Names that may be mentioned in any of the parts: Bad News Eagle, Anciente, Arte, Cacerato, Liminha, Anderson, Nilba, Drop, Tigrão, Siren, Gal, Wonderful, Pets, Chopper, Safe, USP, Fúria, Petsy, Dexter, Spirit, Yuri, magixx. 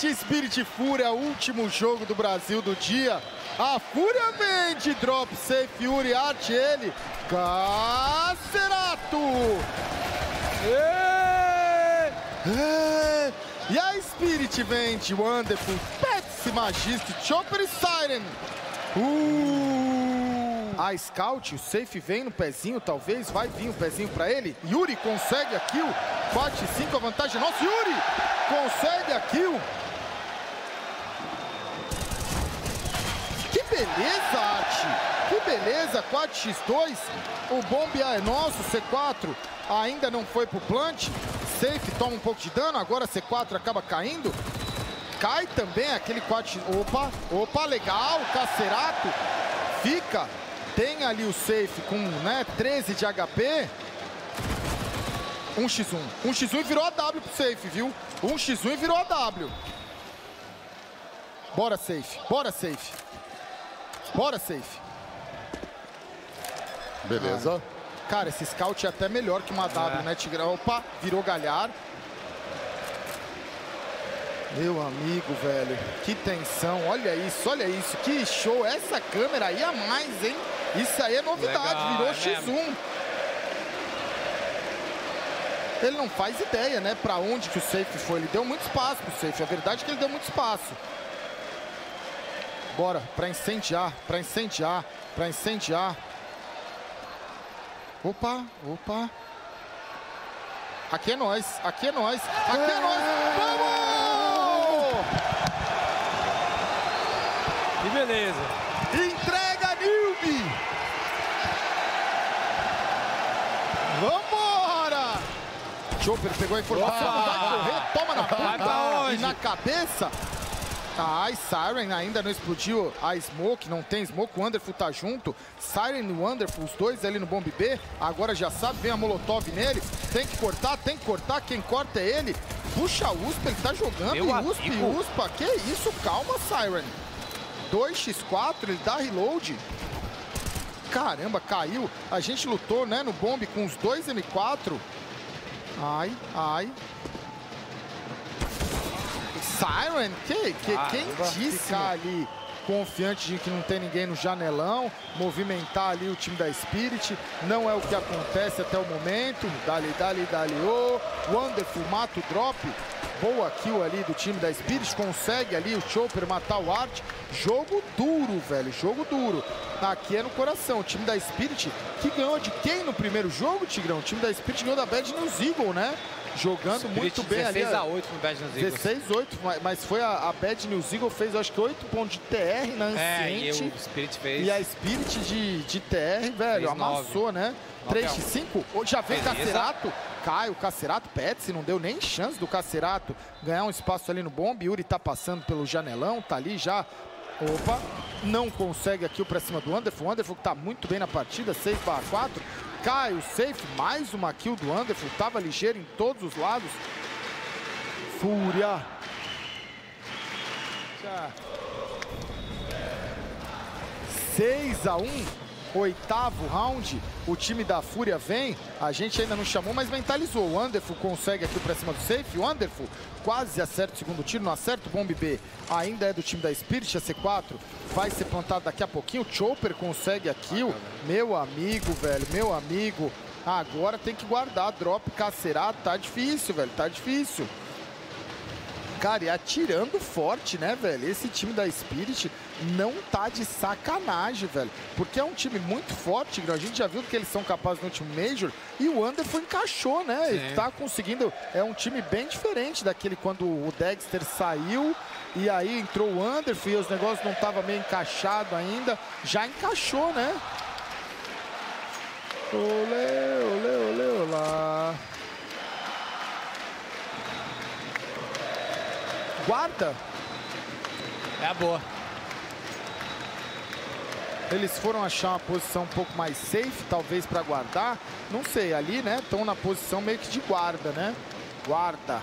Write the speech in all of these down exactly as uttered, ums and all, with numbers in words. Pet, Spirit e Fúria, último jogo do Brasil do dia. A Fúria vem de Drop, Safe, Yuri, Arte, ele, Cacerato. E... E... e a Spirit vem de Wonderful, Petsy, magixx, Chopper e Siren. Uh... A Scout, o Safe vem no pezinho, talvez, vai vir um pezinho pra ele. Yuri consegue a kill, quatro a cinco, a vantagem nossa, Yuri consegue a kill. Que beleza, Arte! Que beleza, quatro a dois, o bombe é nosso, C quatro ainda não foi pro plant, Safe toma um pouco de dano, agora C quatro acaba caindo, cai também aquele quatro, opa, opa, legal, Cacerato, fica, tem ali o Safe com, né, treze de H P, um contra um, um contra um e virou a W pro Safe, viu, um contra um e virou a W, bora Safe, bora Safe. Bora, Safe. Beleza. Ah, cara, esse scout é até melhor que uma W, é. né, Tigrão? Opa, virou galhar. Meu amigo, velho, que tensão. Olha isso, olha isso. Que show. Essa câmera aí é mais, hein? Isso aí é novidade. Legal, virou é X um. Mesmo. Ele não faz ideia, né, pra onde que o Safe foi. Ele deu muito espaço pro Safe. A verdade é que ele deu muito espaço. Bora, pra incendiar, pra incendiar, pra incendiar. Opa, opa. Aqui é nós, aqui é nós, aqui é nós. Vamos! Que beleza. Entrega, Nilba! Vambora! Chopper pegou a informação, opa, vai correr, toma na boca e na cabeça. A Siren ainda não explodiu a Smoke, não tem Smoke, o Wonderful tá junto. Siren e o Wonderful, os dois ali no bomb B, agora já sabe, vem a Molotov nele, tem que cortar, tem que cortar, quem corta é ele. Puxa a U S P, ele tá jogando, Meu e U S P, amigo. U S P, que isso, calma Siren. dois contra quatro, ele dá reload. Caramba, caiu, a gente lutou, né, no bomb com os dois M quatro. Ai, ai. Siren, que, que, ah, quem disse ficar ali confiante de que não tem ninguém no janelão, movimentar ali o time da Spirit, não é o que acontece até o momento, dali, dali, dali, o oh. Wonderful mata o Drop, boa kill ali do time da Spirit, consegue ali o Chopper matar o Art, jogo duro, velho, jogo duro, aqui é no coração, o time da Spirit que ganhou de quem no primeiro jogo, Tigrão? O time da Spirit ganhou da Bad News Eagle, né? Jogando Spirit muito bem ali. dezesseis a oito no Bad News Eagle. dezesseis a oito, mas foi a, a Bad News Eagle fez acho que oito pontos de T R na Anciente. É, e o Spirit fez. E a Spirit de, de T R, velho, amassou, né? três a cinco, já vem Cacerato, cai o Cacerato, Petsy, não deu nem chance do Cacerato ganhar um espaço ali no bombe. Yuri tá passando pelo janelão, tá ali já, opa, não consegue aqui o pra cima do Anderson, o Anderson que tá muito bem na partida, seis a quatro. Cai o Safe, mais uma kill do Wonderful, tava ligeiro em todos os lados. Fúria. seis a um, oitavo round, o time da Fúria vem, a gente ainda não chamou, mas mentalizou. O Wonderful consegue aqui pra cima do Safe, o Wonderful quase acerta o segundo tiro, não acerta o bomb B, ainda é do time da Spirit, a C quatro vai ser plantado daqui a pouquinho, o Chopper consegue a kill, meu amigo, velho, meu amigo, agora tem que guardar, Drop, Cacerato, tá difícil, velho, tá difícil. Cara, e atirando forte, né, velho? Esse time da Spirit não tá de sacanagem, velho. Porque é um time muito forte, a gente já viu que eles são capazes no último Major. E o Anderson encaixou, né? Sim. Ele tá conseguindo... É um time bem diferente daquele quando o Dexter saiu. E aí entrou o Anderson e os negócios não estavam meio encaixados ainda. Já encaixou, né? Olê, olê, olê, olá. Guarda. É a boa. Eles foram achar uma posição um pouco mais safe, talvez, para guardar. Não sei, ali, né? Estão na posição meio que de guarda, né? Guarda.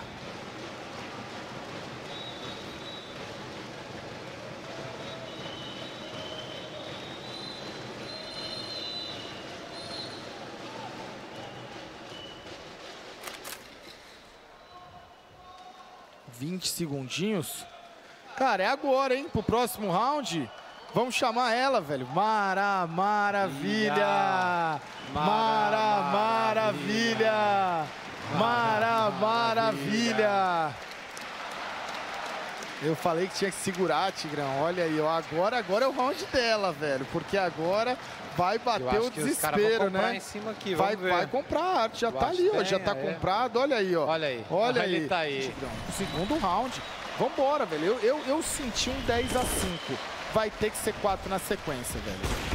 vinte segundinhos. Cara, é agora, hein? Pro próximo round. Vamos chamar ela, velho. Mara, maravilha! Mara, maravilha! Mara, maravilha! Eu falei que tinha que segurar, Tigrão. Olha aí, ó. Agora, agora é o round dela, velho. Porque agora vai bater o desespero, né? Em cima aqui, vai, vai comprar a arte. Já tá ali, ó. Já tá comprado. Olha aí, ó. Olha aí. Olha aí. Tá aí. Tigrão. Segundo round. Vambora, velho. Eu, eu, eu senti um dez a cinco. Vai ter que ser quatro na sequência, velho.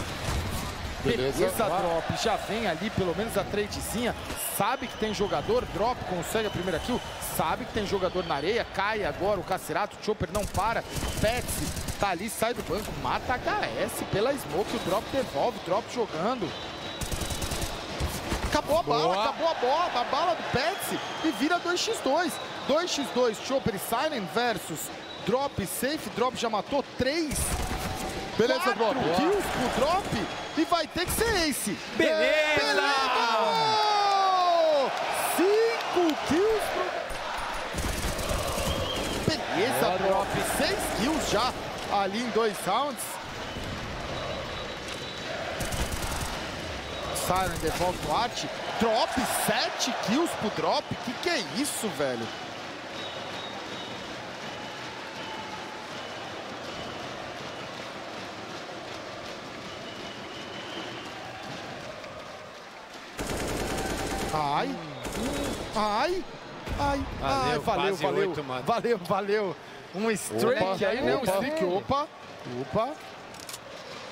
Beleza, beleza. Drop já vem ali, pelo menos a tradezinha, sabe que tem jogador, Drop consegue a primeira kill, sabe que tem jogador na areia, cai agora o Cacerato, o Chopper não para, Petsy tá ali, sai do banco, mata a H S pela smoke, o Drop devolve, o Drop jogando. Acabou a boa. bala, acabou a bola, a bala do Petsy e vira dois contra dois. dois contra dois, Chopper e Siren versus Drop, Safe, Drop já matou três. Beleza, Drop. Kills pro Drop e vai ter que ser Ace. Beleza! Beleza! Cinco kills pro... Beleza, Boa, Drop. Seis kills já ali em dois rounds. Siren devolve o Arte. Drop, sete kills pro Drop. Que que é isso, velho? Ai, ai, ai, ai, valeu, valeu, oito, valeu, valeu. Um streak aí, né? Um streak, opa, opa.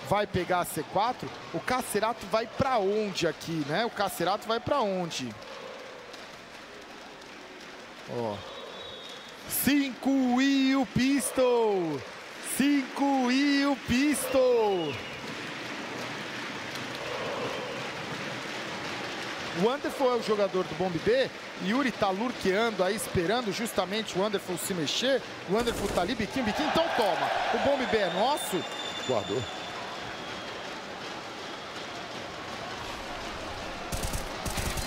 Vai pegar a C quatro. O Cacerato vai pra onde aqui, né? O Cacerato vai pra onde? Ó. Cinco e o pistol. Cinco e o pistol. O Wonderful é o jogador do Bomb B, Yuri tá lurqueando aí, esperando justamente o Wonderful se mexer. O Wonderful tá ali, biquinho, biquinho, então toma. O Bomb B é nosso. Guardou.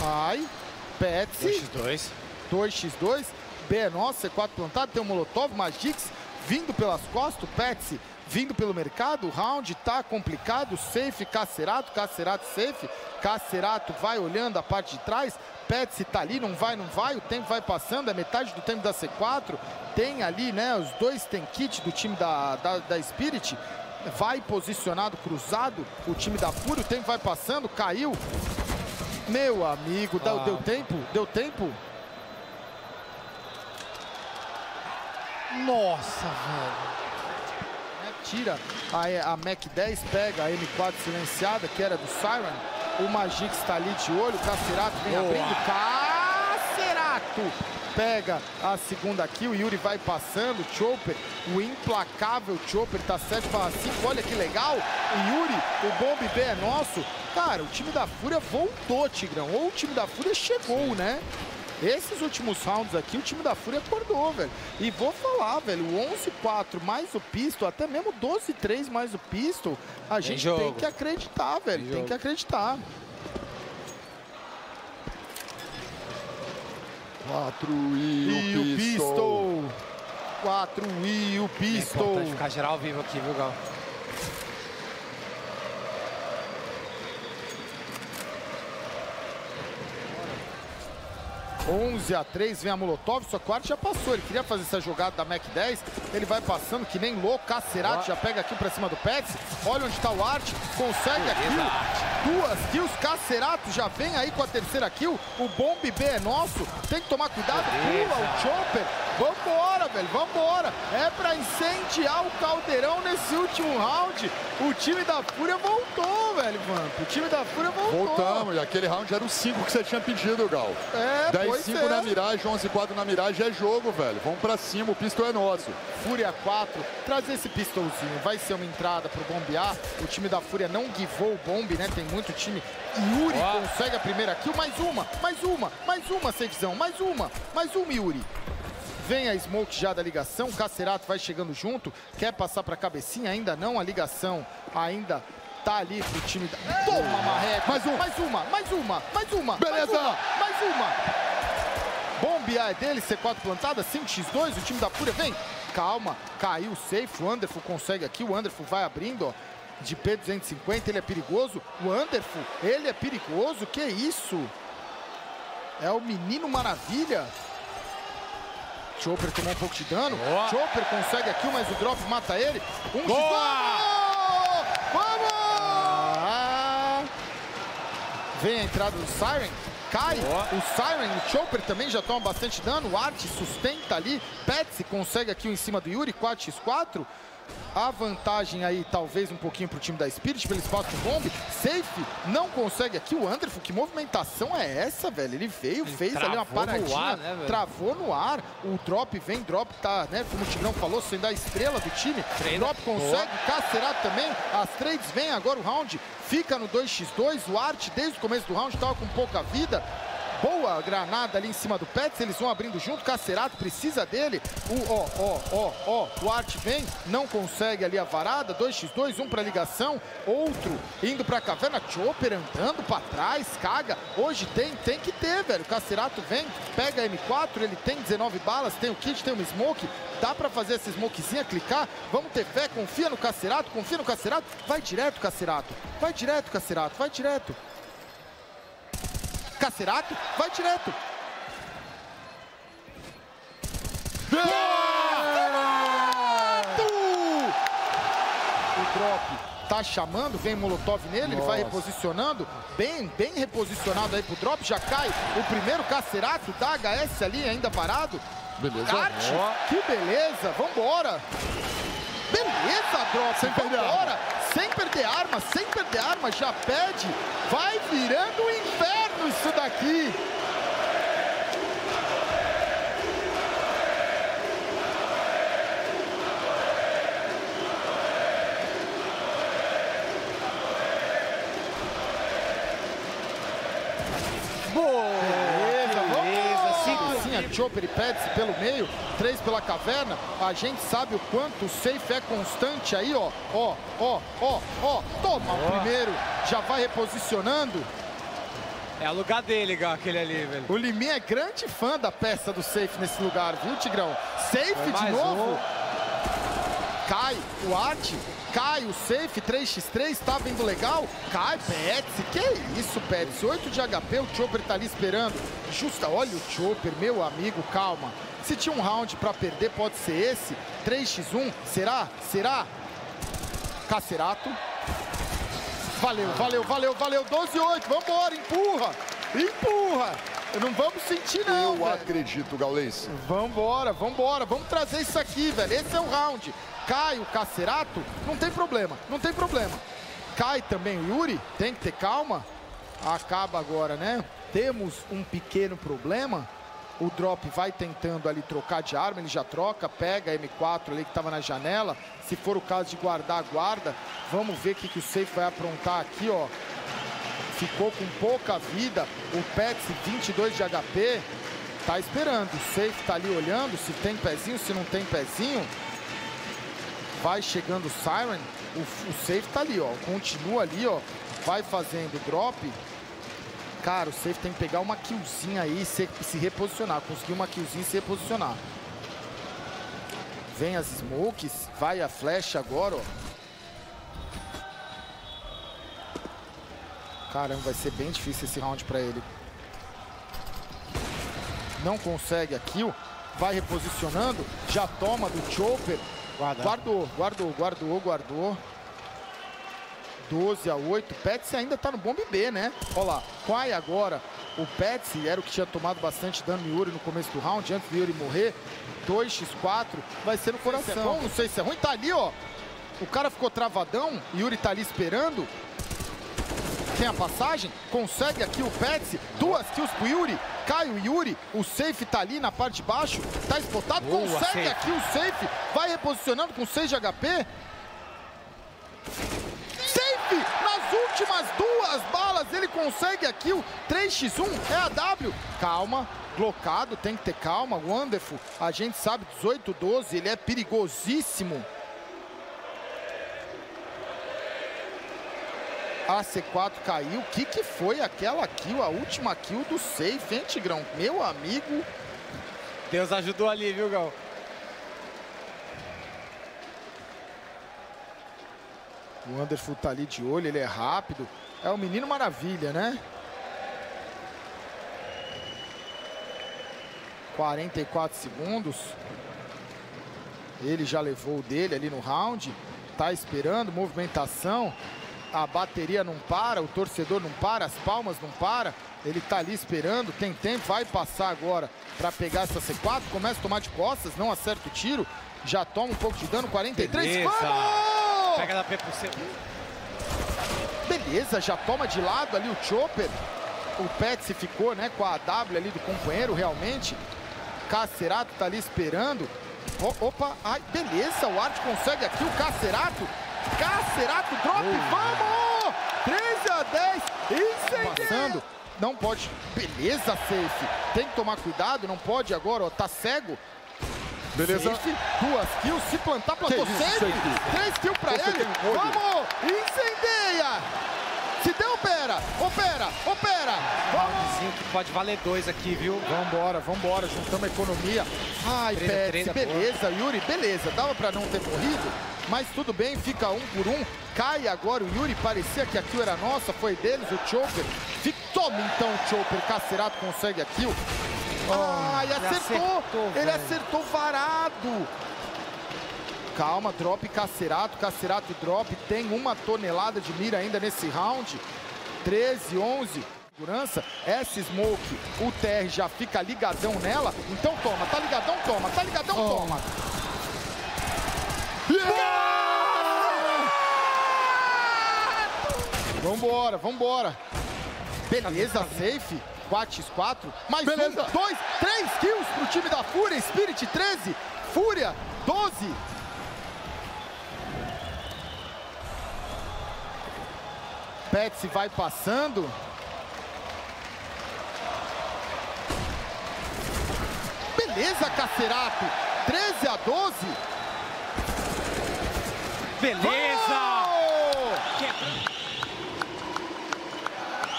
Ai, Petsy. dois contra dois. dois contra dois. B é nosso, C quatro plantado, tem o Molotov, magixx vindo pelas costas, Petsy vindo pelo mercado, o round tá complicado, Safe, Cacerato, Cacerato, Safe, Cacerato vai olhando a parte de trás, Petsy tá ali, não vai, não vai, o tempo vai passando, é metade do tempo da C quatro, tem ali, né, os dois tem kit do time da, da, da Spirit, vai posicionado, cruzado, o time da Fúria, o tempo vai passando, caiu, meu amigo, ah. deu, deu tempo, deu tempo? Nossa, velho. Tira a, a Mac dez, pega a M quatro silenciada, que era do Siren. O magixx está ali de olho, o Cacerato vem Boa. abrindo. Cacerato pega a segunda kill, o Yuri vai passando, o Chopper, o implacável Chopper tá sete para cinco, olha que legal. O Yuri, o Bomb B é nosso. Cara, o time da Fúria voltou, Tigrão, ou o time da Fúria chegou, Sim. né? Esses últimos rounds aqui, o time da Fúria acordou, velho. E vou falar, velho, onze a quatro mais o pistol, até mesmo doze a três mais o pistol, a tem gente jogo. tem que acreditar, velho, tem, tem que acreditar. quatro e, e o pistol. quatro e o pistol. É importante ficar geral vivo aqui, viu, Gal? onze a três, vem a Molotov, só que o Arte já passou, ele queria fazer essa jogada da Mac dez, ele vai passando que nem louco, Cacerato já pega aqui pra cima do Pets, olha onde tá o Arte, consegue a kill, duas kills, Cacerato já vem aí com a terceira kill, o Bomb B é nosso, tem que tomar cuidado, pula o Chopper, vambora, velho, vambora, é pra incendiar o caldeirão nesse último round, o time da Fúria voltou, velho, mano, o time da Fúria voltou. Voltamos, aquele round era o cinco que você tinha pedido, Gal. É, dez cinco na miragem, onze a quatro na miragem, é jogo, velho. Vamos pra cima, o pistol é nosso. Fúria quatro, trazer esse pistolzinho. Vai ser uma entrada pro bombear. O time da Fúria não guivou o bombe, né? Tem muito time. Yuri oh. consegue a primeira kill. Mais uma, mais uma, mais uma, Safezão. Mais uma, mais uma, Yuri. Vem a smoke já da ligação. O Cacerato vai chegando junto. Quer passar pra cabecinha? Ainda não. A ligação ainda... Tá ali pro time da... Toma, Marreco! Mais um! Mais uma! Mais uma! Mais uma! Beleza! Mais uma! Mais uma. Bombe A é dele, C quatro plantada, cinco a dois, o time da Fúria vem. Calma, caiu o Safe, o Wonderful consegue aqui, o Wonderful vai abrindo, ó, de P duzentos e cinquenta, ele é perigoso. O Wonderful, ele é perigoso, que isso? É o Menino Maravilha. Chopper tomou um pouco de dano. Boa. Chopper consegue aqui, mas o Drop mata ele. Um Boa. Gol! Vamos! Ah. Vem a entrada do Siren. Cai Boa. O Siren, o Chopper também já toma bastante dano. O Arte sustenta ali. Petsy consegue aqui um em cima do Yuri, quatro a quatro. A vantagem aí, talvez, um pouquinho pro time da Spirit, pelo espaço de bombe. Safe não consegue aqui. O Anderson, que movimentação é essa, velho? Ele veio, ele fez ali uma paradinha, ar, né, travou no ar. O Drop vem, Drop tá, né, como o Tigrão falou, sendo a estrela do time. Treina. Drop consegue, Cacerato também. As trades vêm agora, o round fica no dois a dois. O Arte, desde o começo do round, tava com pouca vida. Boa granada ali em cima do Pets, eles vão abrindo junto, Cacerato precisa dele. O ó, ó, ó, ó, o Arte vem, não consegue ali a varada, dois a dois, um para ligação, outro indo para a caverna, Chopper andando para trás, caga. Hoje tem, tem que ter, velho. Cacerato vem, pega a M quatro, ele tem dezenove balas, tem o kit, tem o smoke, dá para fazer essa smokezinha, clicar, vamos ter fé, confia no Cacerato, confia no Cacerato, vai direto, Cacerato, vai direto, Cacerato, vai direto. Cacerato, vai direto. Cacerato! O Drop tá chamando, vem Molotov nele, Nossa. Ele vai reposicionando. Bem, bem reposicionado aí pro Drop, já cai o primeiro Cacerato da H S ali, ainda parado. Beleza. Arte, que beleza, vambora. Beleza, Drop, sem perder arma. Sem perder arma, sem perder arma, já pede. Vai virando o inferno. Isso daqui. Boa! Chopper e Petsy pelo meio, três pela caverna. A gente sabe o quanto o Safe é constante aí, ó. Ó, ó, ó, ó. Toma o primeiro, já vai reposicionando. É o lugar dele, Gal, aquele ali, velho. O Liminha é grande fã da peça do Safe nesse lugar, viu, Tigrão? Safe de novo. Um. Cai o Arte, cai o Safe, três a três, tá vendo legal? Cai, Petsy, que isso, Petsy? oito de H P, o Chopper tá ali esperando. Justa, olha o Chopper, meu amigo, calma. Se tinha um round pra perder, pode ser esse. três a um, será? Será? Cacerato. Valeu, valeu, valeu, valeu, doze a oito, vambora, empurra, empurra, não vamos sentir não, Eu velho. acredito, Gaulense. Vambora, vambora, vamos trazer isso aqui, velho, esse é o round. Cai o Cacerato, não tem problema, não tem problema. Cai também o Yuri, tem que ter calma, acaba agora, né? Temos um pequeno problema, o Drop vai tentando ali trocar de arma, ele já troca, pega a M quatro ali que tava na janela, se for o caso de guardar, guarda. Vamos ver o que, que o Safe vai aprontar aqui, ó. Ficou com pouca vida. O Petsy, vinte e dois de H P. Tá esperando. O Safe tá ali olhando se tem pezinho, se não tem pezinho. Vai chegando o Siren. O, o Safe tá ali, ó. Continua ali, ó. Vai fazendo o Drop. Cara, o Safe tem que pegar uma killzinha aí e se, se reposicionar. Conseguiu uma killzinha e se reposicionar. Vem as smokes. Vai a flecha agora, ó. Caramba, vai ser bem difícil esse round pra ele. Não consegue a kill. Vai reposicionando. Já toma do Chopper. Guarda. Guardou, guardou, guardou, guardou. doze a oito. Petsy ainda tá no bombe B, né? Olha lá. Quai agora. O Petsy era o que tinha tomado bastante dano no Yuri no começo do round. Antes do Yuri morrer. dois a quatro. Vai ser no coração. Não sei se é bom, não sei se é ruim. Tá ali, ó. O cara ficou travadão. Yuri tá ali esperando. Tem a passagem, consegue aqui o Petsy, duas kills pro Yuri, cai o Yuri, o Safe tá ali na parte de baixo, tá espotado, Boa, consegue safe. aqui o Safe, vai reposicionando com seis de H P. Safe, nas últimas duas balas ele consegue a kill, três a um, é a W. Calma, blocado, tem que ter calma, Wonderful, a gente sabe, dezoito a doze, ele é perigosíssimo. A C quatro caiu. O que, que foi aquela kill, a última kill do Safe, hein, Tigrão? Meu amigo, Deus ajudou ali, viu, Gal? O Wonderful tá ali de olho, ele é rápido. É o Menino Maravilha, né? quarenta e quatro segundos. Ele já levou o dele ali no round. Tá esperando, movimentação. A bateria não para, o torcedor não para, as palmas não para. Ele tá ali esperando, tem tempo, vai passar agora para pegar essa C quatro. Começa a tomar de costas, não acerta o tiro. Já toma um pouco de dano, quarenta e três. Vamos! Pega na P por cima. Beleza, já toma de lado ali o Chopper. O Petsy ficou, né, com a dáblio ali do companheiro, realmente. Cacerato tá ali esperando. O, opa, ai, beleza, o Arte consegue aqui, o Cacerato. Cacerato, drop, oh, vamos! treze a dez, incendiando. Não pode, beleza, Safe. Tem que tomar cuidado, não pode agora, ó, tá cego. Beleza. Safe, duas kills, se plantar, plantou Safe. Três kills pra Esse ele, um vamos! Incendeia! Se der, opera, opera, opera! Vamos! Que pode valer dois aqui, viu? Vambora, vambora, juntamos a economia. Ai, Pets, beleza, Yuri, beleza. Dava pra não ter morrido, mas tudo bem, fica um por um. Cai agora o Yuri, parecia que a kill era nossa, foi deles, o Chopper. Toma então o Chopper, Cacerato consegue a kill. Oh, Ai, acertou, acertou ele velho. acertou varado. Calma, drop Cacerato, Cacerato drop, tem uma tonelada de mira ainda nesse round. treze, onze, segurança, essa smoke, o T R já fica ligadão nela, então toma, tá ligadão, toma, tá ligadão, oh. toma. Yeah! Vambora, vambora. Beleza, Safe, quatro a quatro, mais Beleza. um, dois, três kills pro time da Fúria, Spirit treze, Fúria doze. Petsy vai passando. Beleza, Cacerato. treze a doze. Beleza! Oh!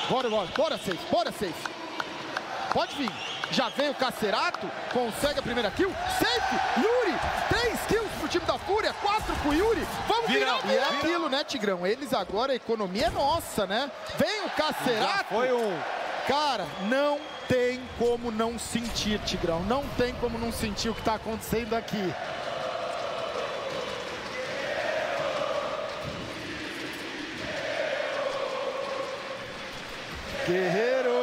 Bora, bora, bora, Safe, bora, Safe. Pode vir. Já vem o Cacerato, consegue a primeira kill. Safe, Yuri, três kills pro time da Fúria, quatro pro Yuri. Vamos virar, virar, virar. E é aquilo, né, Tigrão? Eles agora, a economia é nossa, né? Vem o Cacerato. Já foi um. Cara, não tem como não sentir, Tigrão. Não tem como não sentir o que tá acontecendo aqui. Guerreiro.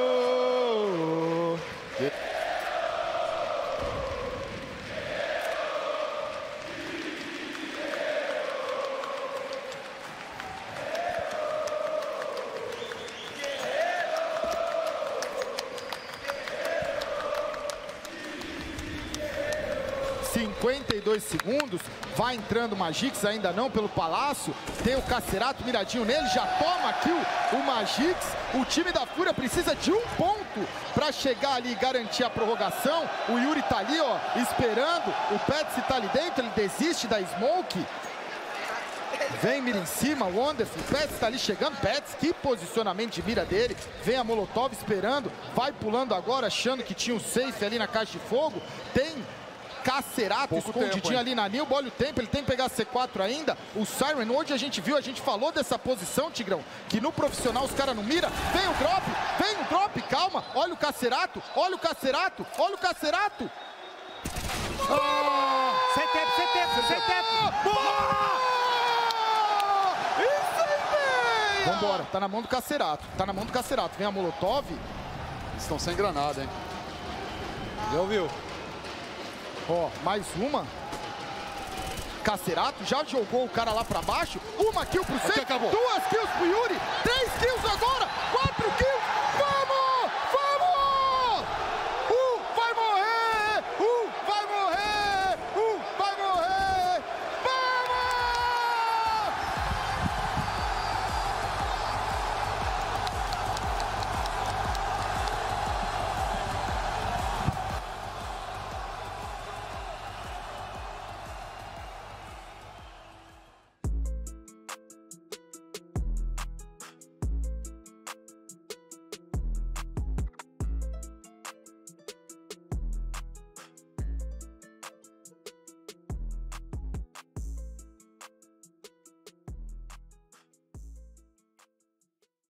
cinquenta e dois segundos, vai entrando o magixx, ainda não pelo Palácio, tem o Cacerato miradinho nele, já toma aqui o, o magixx, o time da Fúria precisa de um ponto para chegar ali e garantir a prorrogação, o Yuri tá ali, ó, esperando, o Petsy tá ali dentro, ele desiste da smoke, vem mira em cima, o Wonderful, o Petsy tá ali chegando, Petsy, que posicionamento de mira dele, vem a Molotov esperando, vai pulando agora, achando que tinha um Safe ali na caixa de fogo, tem Cacerato Pouco escondidinho tempo, ali na Nilba, olha o tempo, ele tem que pegar a C quatro ainda, o Siren, hoje a gente viu, a gente falou dessa posição, Tigrão, que no profissional os caras não mira, vem o drop, vem o drop, calma, olha o Cacerato, olha o Cacerato, olha o Cacerato! Oh! Sem tempo, sem tempo, sem tempo! Boa! Vambora, tá na mão do Cacerato, tá na mão do Cacerato, vem a Molotov. Eles estão sem granada, hein? Já ouviu? Ó, oh, mais uma. Cacerato já jogou o cara lá pra baixo. Uma kill pro Safe, duas kills pro Yuri, três kills agora.